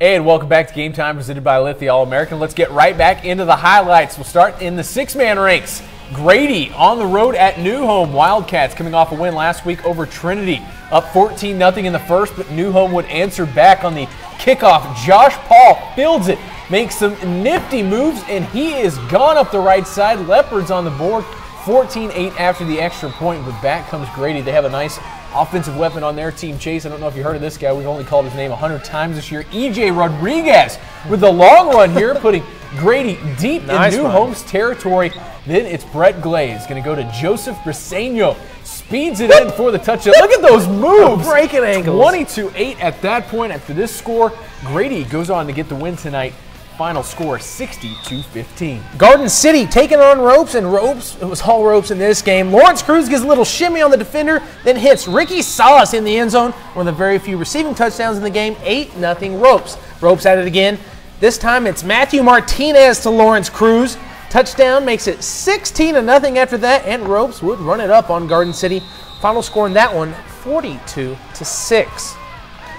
And welcome back to Game Time, presented by Lith, the All-American. Let's get right back into the highlights. We'll start in the six-man ranks. Grady on the road at New Home. Wildcats coming off a win last week over Trinity. Up 14-0 in the first, but New Home would answer back on the kickoff. Josh Paul fields it, makes some nifty moves, and he is gone up the right side. Leopards on the board, 14-8 after the extra point, but back comes Grady. They have a nice offensive weapon on their team, Chase. I don't know if you heard of this guy. We've only called his name 100 times this year. EJ Rodriguez with the long run here, putting Grady deep in New Home's territory. Then it's Brett Glaze going to go to Joseph Briseño. Speeds it in for the touchdown. Look at those moves. Breaking ankles. 22-8 at that point. After this score, Grady goes on to get the win tonight. Final score 60-15. Garden City taking on Ropes, and Ropes, it was all Ropes in this game. Lawrence Cruz gives a little shimmy on the defender, then hits Ricky Salas in the end zone. One of the very few receiving touchdowns in the game. 8-0 Ropes. Ropes at it again. This time it's Matthew Martinez to Lawrence Cruz. Touchdown makes it 16-0 after that, and Ropes would run it up on Garden City. Final score in that one, 42-6.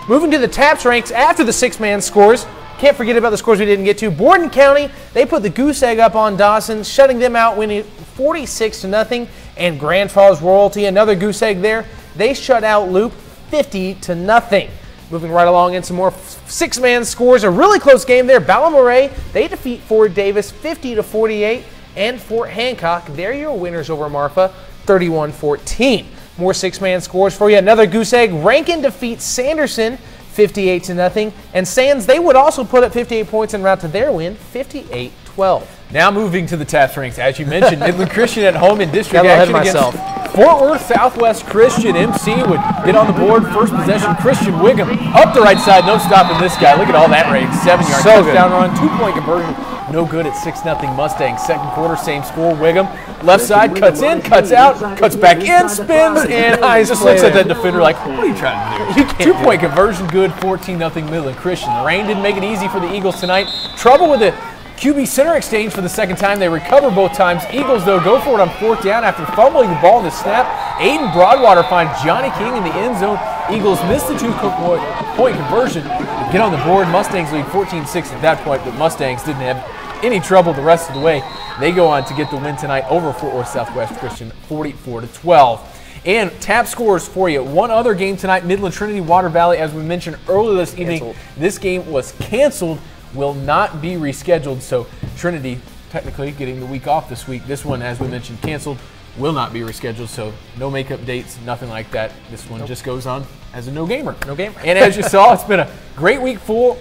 Moving to the Taps ranks after the six-man scores. Can't forget about the scores we didn't get to. Borden County, they put the goose egg up on Dawson, shutting them out, winning 46-0. And Grand Falls Royalty, another goose egg there. They shut out Loop 50-0. Moving right along in some more six-man scores. A really close game there. Balamoray, they defeat Ford Davis 50-48. And Fort Hancock, they're your winners over Marfa, 31-14. More six-man scores for you. Another goose egg. Rankin defeats Sanderson 58-0, and Sands, they would also put up 58 points en route to their win, 58-12. Now moving to the Taps ranks, as you mentioned, Midland Christian at home in district action against Fort Worth South West Christian. MC would get on the board, first possession, Christian Wiggum up the right side, no stopping this guy. Look at all that range, 7-yard touchdown run, 2-point conversion, no good at 6-0 Mustangs. Second quarter, same score, Wiggum, left side, cuts in, cuts out, cuts back in, spins, and just looks at that defender like, what are you trying to do? 2-point conversion, good, 14-0 Midland Christian. The rain didn't make it easy for the Eagles tonight. Trouble with the QB center exchange for the second time. They recover both times. Eagles, though, go for it on fourth down after fumbling the ball in the snap. Aiden Broadwater finds Johnny King in the end zone. Eagles miss the 2-point conversion. They get on the board. Mustangs lead 14-6 at that point, but Mustangs didn't have any trouble the rest of the way. They go on to get the win tonight over Fort Worth Southwest Christian, 44-12. And tap scores for you. One other game tonight, Midland Trinity, Water Valley, as we mentioned earlier this evening. Canceled. This game was canceled. Will not be rescheduled, so Trinity technically getting the week off this week. This one, as we mentioned, canceled, will not be rescheduled, so no makeup dates, nothing like that. This one just goes on as a no-gamer. And as you saw, it's been a great week full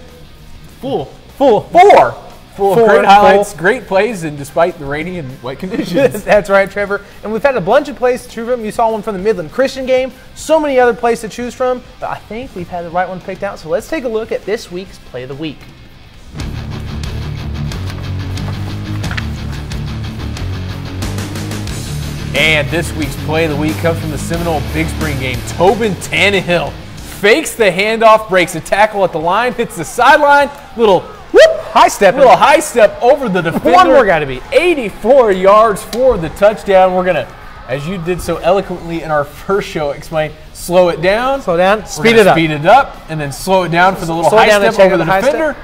of great highlights, great plays, and despite the rainy and wet conditions. That's right, Trevor. And we've had a bunch of plays to choose from. You saw one from the Midland Christian game. So many other plays to choose from, but I think we've had the right one picked out, so let's take a look at this week's Play of the Week. And this week's Play of the Week comes from the Seminole Big Spring game. Tobin Tannehill fakes the handoff, breaks a tackle at the line, hits the sideline, little high step over the defender. One more guy to beat. 84 yards for the touchdown. We're gonna, as you did so eloquently in our first show, explain. Slow it down. Speed it up, and then slow it down for the little high step over the defender.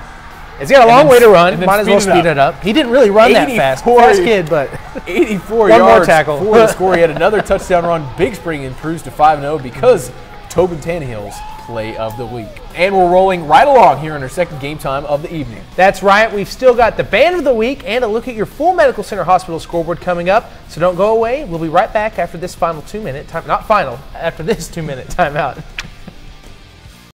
It's got a long way to run. Might as well speed it up. He didn't really run that fast. Fast kid, but 84 yards for the score. He had another touchdown run. Big Spring improves to 5-0 because Tobin Tannehill's Play of the Week. And we're rolling right along here in our second Game Time of the evening. That's right. We've still got the Band of the Week and a look at your full Medical Center Hospital scoreboard coming up. So don't go away. We'll be right back after this after this 2-minute timeout.